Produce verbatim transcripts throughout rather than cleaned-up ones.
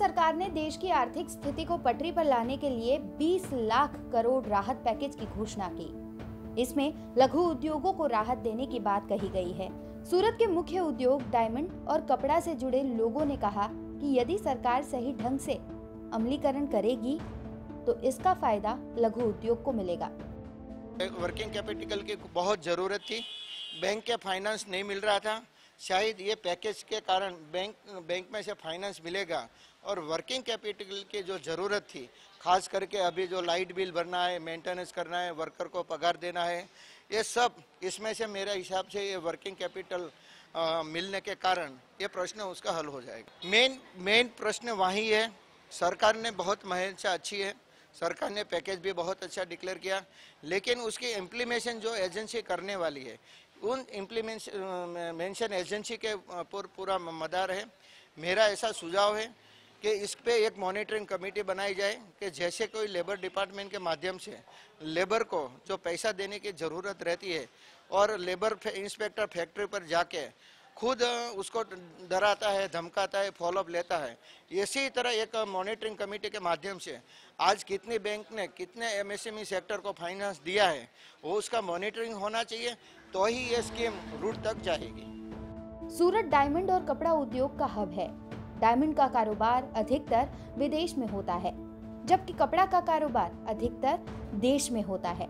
सरकार ने देश की आर्थिक स्थिति को पटरी पर लाने के लिए बीस लाख करोड़ राहत पैकेज की घोषणा की। इसमें लघु उद्योगों को राहत देने की बात कही गई है। सूरत के मुख्य उद्योग डायमंड और कपड़ा से जुड़े लोगों ने कहा कि यदि सरकार सही ढंग से अमलीकरण करेगी तो इसका फायदा लघु उद्योग को मिलेगा। वर्किंग कैपिटल की बहुत जरूरत थी, बैंक के फाइनेंस नहीं मिल रहा था। शायद ये पैकेज के कारण बैंक बैंक में से फाइनेंस मिलेगा और वर्किंग कैपिटल की जो ज़रूरत थी, खास करके अभी जो लाइट बिल भरना है, मेंटेनेंस करना है, वर्कर को पगार देना है, ये सब इसमें से मेरे हिसाब से ये वर्किंग कैपिटल मिलने के कारण ये प्रश्न उसका हल हो जाएगा। मेन मेन प्रश्न वही है। सरकार ने बहुत महत्ता अच्छी है, सरकार ने पैकेज भी बहुत अच्छा डिक्लेयर किया, लेकिन उसकी इम्प्लीमेशन जो एजेंसी करने वाली है, उन इम्प्लीमेंटेशन एजेंसी के पर पूरा मदार है। मेरा ऐसा सुझाव है कि इस पे एक मॉनिटरिंग कमेटी बनाई जाए कि जैसे कोई लेबर डिपार्टमेंट के माध्यम से लेबर को जो पैसा देने की ज़रूरत रहती है और लेबर इंस्पेक्टर फैक्ट्री पर जाके खुद उसको डराता है, धमकाता है, फॉलोअप लेता है। इसी तरह एक मॉनिटरिंग कमेटी के माध्यम से आज कितने बैंक ने कितने एमएसएमई सेक्टर को फाइनेंस दिया है, वो उसका मॉनिटरिंग होना चाहिए, तो ही ये स्कीम रूट तक जाएगी। सूरत डायमंड और कपड़ा उद्योग का हब है। डायमंड का कारोबार अधिकतर विदेश में होता है, जबकि कपड़ा का कारोबार अधिकतर देश में होता है।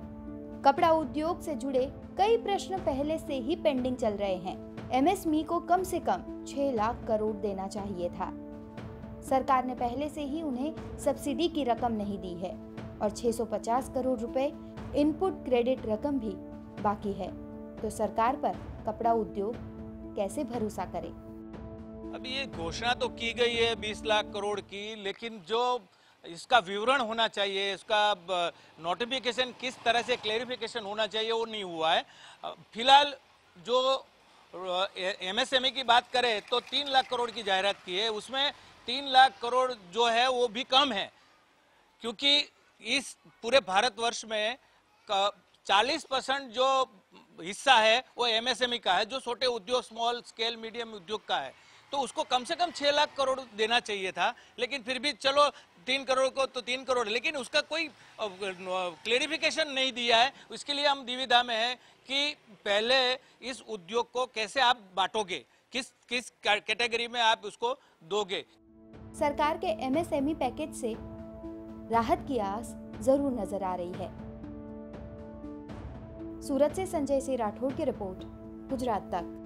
कपड़ा उद्योग से जुड़े कई प्रश्न पहले से ही पेंडिंग चल रहे हैं। एमएसएमई को कम से कम छह लाख करोड़ देना चाहिए था। सरकार ने पहले से ही उन्हें सब्सिडी की रकम नहीं दी है और छह सौ पचास करोड़ रुपए इनपुट क्रेडिट रकम भी बाकी है, तो सरकार पर कपड़ा उद्योग कैसे भरोसा करे? अभी ये घोषणा तो की गई है बीस लाख करोड़ की, लेकिन जो इसका विवरण होना चाहिए, इसका नोटिफिकेशन किस तरह से क्लेरिफिकेशन होना चाहिए, वो नहीं हुआ है। फिलहाल जो एमएसएमई की बात करें तो तीन लाख करोड़ की जाहिरात की है, उसमें तीन लाख करोड़ जो है वो भी कम है, क्योंकि इस पूरे भारतवर्ष में चालीस परसेंट जो हिस्सा है वो एमएसएमई का है, जो छोटे उद्योग स्मॉल स्केल मीडियम उद्योग का है, तो उसको कम से कम छह लाख करोड़ देना चाहिए था। लेकिन फिर भी चलो तीन करोड़ को तो तीन करोड़, लेकिन उसका कोई क्लेरिफिकेशन नहीं दिया है। उसके लिए हम दुविधा में हैं कि पहले इस उद्योग को कैसे आप बांटोगे, किस किस कैटेगरी में आप उसको दोगे। सरकार के एमएसएमई पैकेज से राहत की आस जरूर नजर आ रही है। सूरत से संजय सिंह राठौड़ की रिपोर्ट, गुजरात तक।